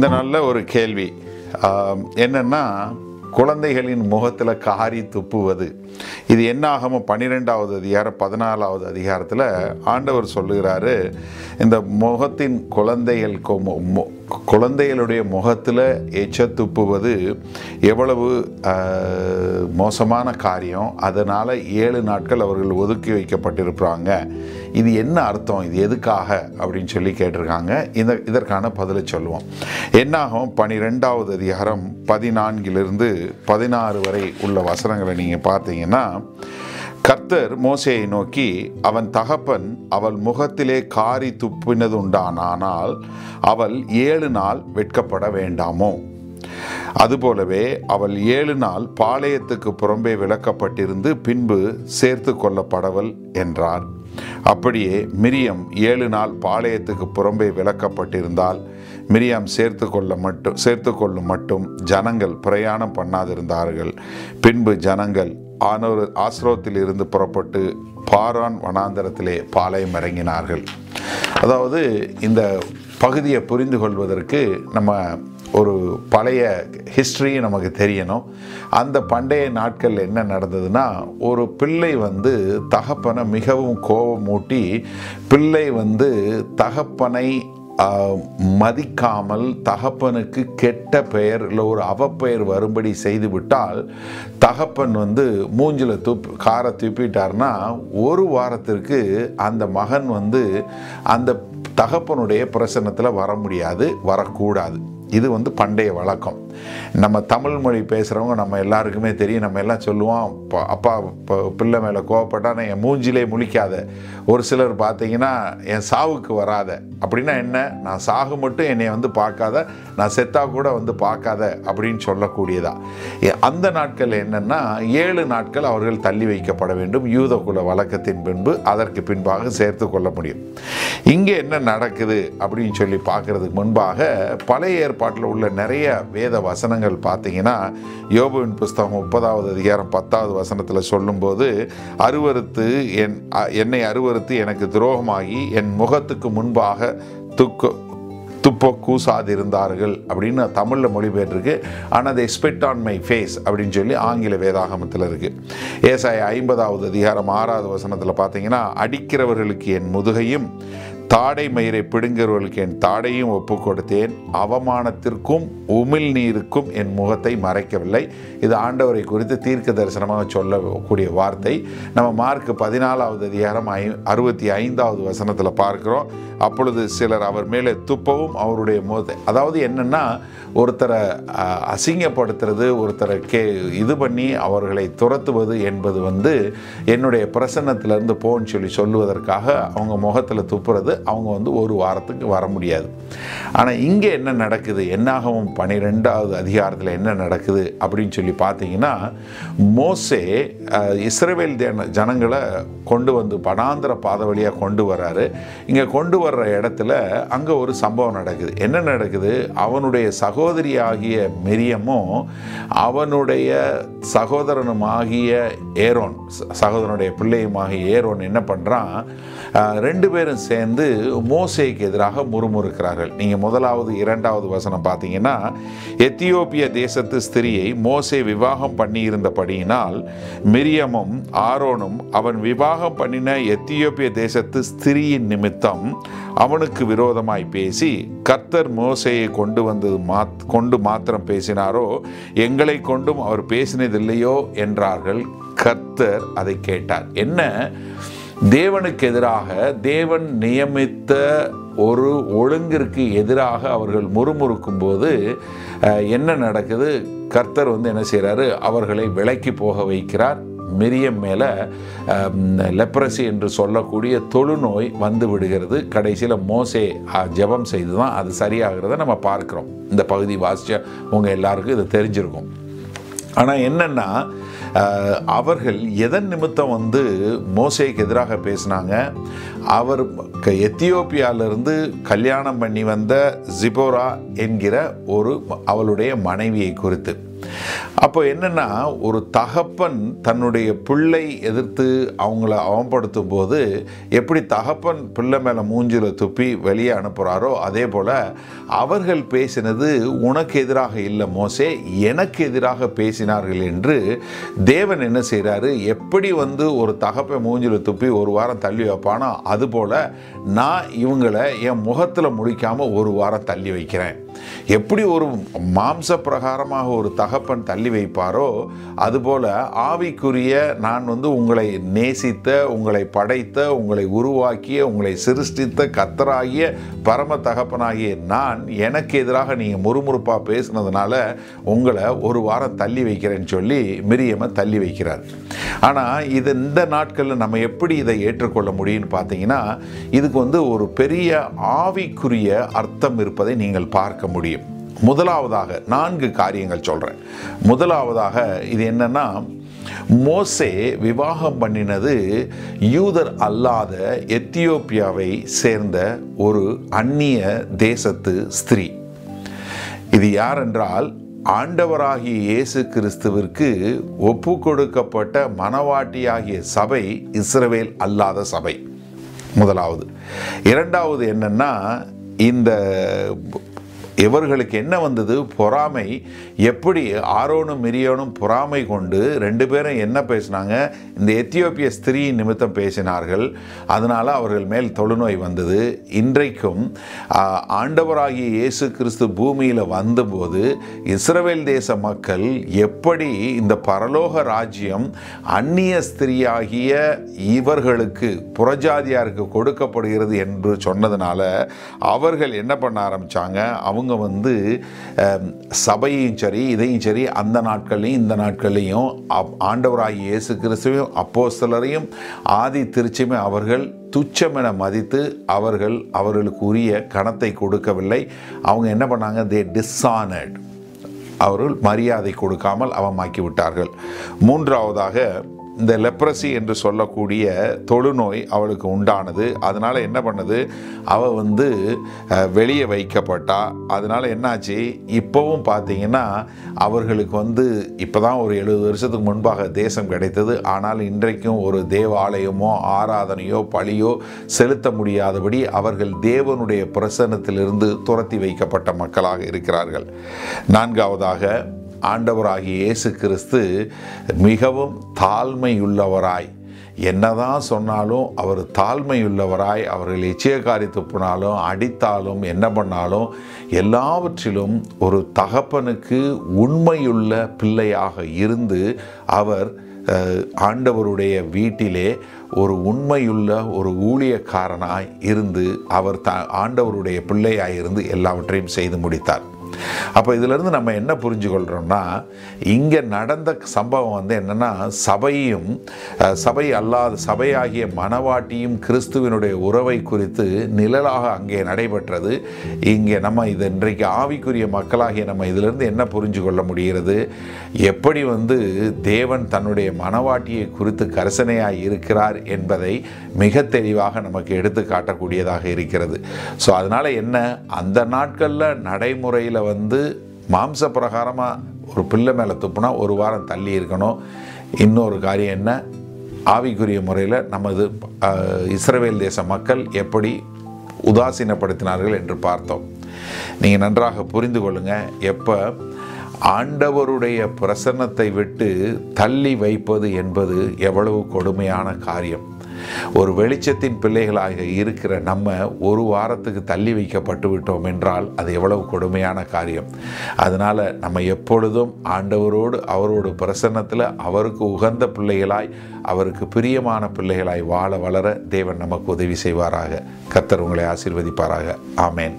இந்த நல்ல ஒரு கேள்வி என்னென்னா, குழந்தைகளின் முகத்தில் காரி துப்புவது. இது என்ன ஆகம 12வது அதிகாரம் 14வது அதிகாரத்தில் ஆண்டவர் சொல்லுகிறாரு, இந்த முகத்தின் குழந்தைகளுடைய முகத்தில் எச்ச துப்புவது எவ்வளவு மோசமான காரியம். அதனால் 7 நாட்கள் அவர்கள் ஒதுக்கி வைக்கப்பட்டிருப்பாங்க. இது என்ன அர்த்தம், இது எதுக்காக அப்படின்னு சொல்லி கேட்டிருக்காங்க. இதற்கான பதிலை சொல்லுவோம். என்னாகும் 12வது அதிகாரம் 14லிருந்து 16 வரை உள்ள வசனங்களை நீங்கள் பார்த்தீங்கன்னா, கர்த்தர் மோசேயை நோக்கி, அவன் தகப்பன் அவள் முகத்திலே காரி துப்பினது உண்டானால் அவள் 7 நாள் வெட்கப்பட வேண்டாமோ, அதுபோலவே அவள் 7 நாள் பாளையத்துக்கு புறம்பே விலக்கப்பட்டிருந்து பின்பு சேர்த்து கொள்ளப்படவள் என்றார். அப்படியே மிரியம் 7 நாள் பாளையத்துக்கு புறம்பே விலக்கப்பட்டிருந்தால் மிரியாம் சேர்த்து கொள்ளும் மட்டும் ஜனங்கள் பிரயாணம் பண்ணாதிருந்தார்கள். பின்பு ஜனங்கள் ஆஸ்ரோத்திலிருந்து புறப்பட்டு பாரான் வனாந்தரத்திலே பாளையம் இறங்கினார்கள். அதாவது இந்த பகுதியை புரிந்து கொள்வதற்கு நம்ம ஒரு பழைய ஹிஸ்ட்ரி நமக்கு தெரியணும். அந்த பண்டைய நாட்கள் என்ன நடந்ததுன்னா, ஒரு பிள்ளை தகப்பனை மிகவும் கோபமூட்டி, பிள்ளை தகப்பனை மதிக்காமல் தகப்பனுக்கு கெட்ட பெயர் இல்லை ஒரு அவப்பெயர் வரும்படி செய்துவிட்டால், தகப்பன் மூஞ்சில் காரை தூப்பிட்டார்னா 1 வாரத்திற்கு அந்த மகன் அந்த தகப்பனுடைய பிரசன்னத்தில் வர முடியாது, வரக்கூடாது. இது பண்டைய வழக்கம். நம்ம தமிழ் மொழி பேசுகிறவங்க நம்ம எல்லாருக்குமே தெரியும். நம்ம எல்லாம் சொல்லுவோம், அப்பா பிள்ளை மேலே கோவப்பட்டா நான் என் மூஞ்சிலே முழிக்காத, ஒரு சிலர் பார்த்தீங்கன்னா என் சாவுக்கு வராத, அப்படின்னா என்ன, நான் சாகு மட்டும் என்னை பார்க்காத, நான் செத்தா கூட பார்க்காத அப்படின்னு சொல்லக்கூடியதா. அந்த நாட்கள் என்னென்னா 7 நாட்கள் அவர்கள் தள்ளி வைக்கப்பட வேண்டும் யூத குல வழக்கத்தின் பின்பு, அதற்கு பின்பாக சேர்த்து கொள்ள முடியும். இங்கே என்ன நடக்குது அப்படின்னு சொல்லி பார்க்கறதுக்கு முன்பாக பழைய ஏற்பாட்டில் உள்ள நிறைய வேத வசனங்கள் பார்த்தீங்கன்னா, யோபுவின் புஸ்தகம் 30வது அதிகாரம் 10வது வசனத்தில் சொல்லும்போது, என்னை அருவறுத்து எனக்கு துரோகமாகி என் முகத்துக்கு முன்பாக துப்பக்கூசாதிருந்தார்கள் அப்படின்னு தமிழில் மொழிபெயர்த்துருக்கு. ஆனால் அதை ஸ்பிட் ஆன் மை ஃபேஸ் அப்படின்னு சொல்லி ஆங்கில வேதாகமத்தில் இருக்குது. ஏசாயா 50வது அதிகாரம் 6வது வசனத்தில் பார்த்தீங்கன்னா, அடிக்கிறவர்களுக்கு என் முதுகையும் தாடை மயிரை பிடுங்கிறவர்களுக்கு என் தாடையும் ஒப்பு கொடுத்தேன், அவமானத்திற்கும் உமிழ்நீருக்கும் என் முகத்தை மறைக்கவில்லை. இது ஆண்டவரை குறித்து தீர்க்க தரிசனமாக சொல்லக்கூடிய வார்த்தை. நம்ம மார்க் 14வது அதிகாரம் 65வது வசனத்தில் பார்க்குறோம், அப்பொழுது சிலர் அவர் மேலே துப்பவும் அவருடைய முகத்தை, அதாவது என்னென்னா ஒருத்தரை அசிங்கப்படுத்துறது, ஒருத்தரை இது பண்ணி அவர்களை துரத்துவது என்பது என்னுடைய பிரசன்னத்திலிருந்து போன்னு சொல்லுவதற்காக அவங்க முகத்தில் துப்புறது. அவங்க 1 வாரத்துக்கு வர முடியாது. ஆனால் இங்கே என்ன நடக்குது, என்னாகவும் 12வது அதிகாரத்தில் என்ன நடக்குது அப்படின்னு சொல்லி பார்த்தீங்கன்னா, மோசே இஸ்ரவேல் ஜனங்களை கொண்டு வனாந்தர பாதை வழியாக கொண்டு வர்றாரு. இங்கே கொண்டு வர்ற இடத்துல அங்கே ஒரு சம்பவம் நடக்குது. என்ன நடக்குது, அவனுடைய சகோதரியாகிய மிரியமும் அவனுடைய சகோதரனுமாகிய ஏரோன், சகோதரனுடைய பிள்ளையுமாகிய ஏரோன் என்ன பண்ணுறான், 2 பேரும் சேர்ந்து மோசேக்கு எதிராக முறுமுறுக்கிறார்கள். நீங்க 1வது 2வது வசனம் பார்த்தீங்கன்னா, எத்தியோப்பிய தேசத்து ஸ்திரியை மோசே விவாகம் பண்ணி இருந்தபடியினால் மிரியமும் ஆரோனும் அவன் விவாகம் பண்ணின எத்தியோப்பிய தேசத்து ஸ்திரியின் நிமித்தம் அவனுக்கு விரோதமாய் பேசி, கர்த்தர் மோசேயை கொண்டு மாத்திரம் பேசினாரோ, எங்களை கொண்டும் அவர் பேசினதில்லையோ என்றார்கள். கர்த்தர் அதை கேட்டார். என்ன, தேவனுக்கு எதிராக, தேவன் நியமித்த ஒரு ஒழுங்கிற்கு எதிராக அவர்கள் முறுமுறுக்கும் போது என்ன நடக்குது, கர்த்தர் என்ன செய்கிறாரு, அவர்களை விலக்கி போக வைக்கிறார். மிரியம் மேலே லெப்ரசி என்று சொல்லக்கூடிய தொழுநோய் விடுகிறது. கடைசியில் மோசே ஜெபம் செய்து தான் அது சரியாகிறத நம்ம பார்க்குறோம். இந்த பகுதி வாசிச்ச உங்கள் எல்லாருக்கும் இது தெரிஞ்சிருக்கும். ஆனால் என்னென்னா, அவர்கள் எதன் நிமித்தம் மோசேக்கு எதிராக பேசினாங்க, அவர் எத்தியோப்பியாவிலிருந்து கல்யாணம் பண்ணி வந்த ஜிபோரா என்கிற ஒரு அவளுடைய மனைவியை குறித்து. அப்போ என்னென்னா, ஒரு தகப்பன் தன்னுடைய பிள்ளை எதிர்த்து அவங்கள அவப்படுத்தும் போது எப்படி தகப்பன் பிள்ளை மேலே மூஞ்சில துப்பி வெளியே அனுப்புகிறாரோ, அதே போல் அவர்கள் பேசினது உனக்கு எதிராக இல்லை மோசே, எனக்கு எதிராக பேசினார்கள் என்று தேவன் என்ன செய்கிறாரு, எப்படி வந்து ஒரு தகப்பை மூஞ்சில துப்பி ஒரு வாரம் தள்ளி வைப்பானோ அதுபோல் நான் இவங்களை என் முகத்தில் முடிக்காமல் ஒரு வாரம் தள்ளி வைக்கிறேன். எப்படி ஒரு மாம்ச பிரகாரமாக ஒரு தகப்பன் தள்ளி வைப்பாரோ அதுபோல் ஆவிக்குரிய நான் வந்து உங்களை நேசித்த, உங்களை படைத்த, உங்களை உருவாக்கிய, உங்களை சிருஷ்டித்த கர்த்தராகிய பரம தகப்பனாகிய நான், எனக்கு எதிராக நீங்கள் முறுமுறுப்பாக பேசுனதுனால உங்களை ஒரு வாரம் தள்ளி வைக்கிறேன்னு சொல்லி மிரியமை தள்ளி வைக்கிறார். ஆனால் இது இந்த நாட்களில் நம்ம எப்படி இதை ஏற்றுக்கொள்ள முடியும்னு பார்த்தீங்கன்னா, இதுக்கு வந்து ஒரு பெரிய ஆவிக்குரிய அர்த்தம் இருப்பதை நீங்கள் பார்க்க முடியும். முதலாவதாக 4 காரியங்கள் சொல்கிறேன். முதலாவதாக இது என்னன்னா, மோசே விவாகம் பண்ணினது யூதர் அல்லாத எத்தியோப்பியாவை சேர்ந்த ஒரு அந்நிய தேசத்து ஸ்திரீ. இது யாரென்றால், ஆண்டவராகிய இயேசு கிறிஸ்துவிற்கு ஒப்பு கொடுக்கப்பட்ட மனவாட்டியாகிய சபை இஸ்ரவேல் அல்லாத சபை. முதலாவது. இரண்டாவது என்னன்னா, இந்த இவர்களுக்கு என்ன வந்தது, பொறாமை. எப்படி ஆரோனும் மிரியோனும் பொறாமை கொண்டு 2 பேரும் என்ன பேசினாங்க, இந்த எத்தியோப்பிய ஸ்திரீயின் நிமித்தம் பேசினார்கள். அதனால் அவர்கள் மேல் தொழுநோய் வந்தது. இன்றைக்கும் ஆண்டவராகிய இயேசு கிறிஸ்து பூமியில் வந்தபோது இஸ்ரவேல் தேச மக்கள் எப்படி இந்த பரலோக ராஜ்யம் அந்நிய ஸ்திரீயாகிய இவர்களுக்கு புறஜாதியாருக்கு கொடுக்கப்படுகிறது என்று சொன்னதுனால அவர்கள் என்ன பண்ண ஆரம்பித்தாங்க, அவங்க வந்து சபையும் சரி இதையும் சரி அந்த நாட்கள்லையும் இந்த நாட்கள்லையும் ஆண்டவராகிய இயேசு கிறிஸ்துவையும் அப்போஸ்தலரையும் ஆதி திருச்சபையுமே அவர்கள் துச்சமென மதித்து அவர்களுக்கு உரிய கணத்தை கொடுக்கவில்லை. அவங்க என்ன பண்ணாங்க, தே டிஸ்ஆனர்ட், அவர்கள் மரியாதை கொடுக்காமல் அவமாக்கி விட்டார்கள். மூன்றாவதாக, இந்த லெப்ரசி என்று சொல்லக்கூடிய தொழுநோய் அவளுக்கு உண்டானது. அதனால் என்ன பண்ணது, அவள் வந்து வெளியே வைக்கப்பட்டா. அதனால் என்னாச்சு, இப்போவும் பார்த்தீங்கன்னா அவர்களுக்கு வந்து இப்போ தான் ஒரு 70 வருஷத்துக்கு முன்பாக தேசம் கிடைத்தது. ஆனால் இன்றைக்கும் ஒரு தேவாலயமோ ஆராதனையோ பலியோ செலுத்த முடியாதபடி அவர்கள் தேவனுடைய பிரசன்னத்திலிருந்து துரத்தி வைக்கப்பட்ட மக்களாக இருக்கிறார்கள். நான்காவதாக, ஆண்டவராகிய இயேசு கிறிஸ்து மிகவும் தாழ்மையுள்ளவராய், என்னதான் சொன்னாலும் அவர் தாழ்மையுள்ளவராய், அவர்கள் எச்சயக்காரி துப்பினாலும் அடித்தாலும் என்ன பண்ணாலும் எல்லாவற்றிலும் ஒரு தகப்பனுக்கு உண்மையுள்ள பிள்ளையாக இருந்து அவர் ஆண்டவருடைய வீட்டிலே ஒரு உண்மையுள்ள ஒரு ஊழியக்காரனாய் இருந்து அவர் ஆண்டவருடைய பிள்ளையாயிருந்து எல்லாவற்றையும் செய்து முடித்தார். அப்போ இதிலிருந்து நம்ம என்ன புரிஞ்சுக்கொள்கிறோம்னா, இங்கே நடந்த சம்பவம் வந்து என்னென்னா, சபையும் சபை அல்லாத சபையாகிய மனவாட்டியும் கிறிஸ்துவினுடைய உறவை குறித்து நிழலாக அங்கே நடைபெற்றது. இங்கே நம்ம இது இன்றைக்கு ஆவிக்குரிய மக்களாகிய நம்ம இதிலிருந்து என்ன புரிஞ்சு கொள்ள முடிகிறது, எப்படி வந்து தேவன் தன்னுடைய மனவாட்டியை குறித்து கரிசனையாக இருக்கிறார் என்பதை மிக தெளிவாக நமக்கு எடுத்து காட்டக்கூடியதாக இருக்கிறது. ஸோ அதனால் என்ன, அந்த நாட்களில் நடைமுறையில் வந்து மாம்ச பிரகாரமாக ஒரு பிள்ளை மேலே துப்புனா ஒரு வாரம் தள்ளி இருக்கணும். இன்னொரு காரியம் என்ன, ஆவிக்குரிய முறையில் நமது இஸ்ரவேல் தேச மக்கள் எப்படி உதாசீனப்படுத்தினார்கள் என்று பார்த்தோம். நீங்கள் நன்றாக புரிந்து கொள்ளுங்கள், எப்போ ஆண்டவருடைய பிரசன்னத்தை விட்டு தள்ளி வைப்பது என்பது எவ்வளவு கொடுமையான காரியம். ஒரு வெளிச்சத்தின் பிள்ளைகளாக இருக்கிற நம்ம ஒரு வாரத்துக்கு தள்ளி வைக்கப்பட்டு விட்டோம் என்றால் அது எவ்வளவு கொடுமையான காரியம். அதனால் நம்ம எப்பொழுதும் ஆண்டவரோடு அவரோட பிரசன்னத்தில் அவருக்கு உகந்த பிள்ளைகளாய் அவருக்கு பிரியமான பிள்ளைகளாய் வாழ வளர தேவன் நமக்கு உதவி செய்வாராக. கர்த்தர் உங்களை ஆசீர்வதிப்பாராக. ஆமேன்.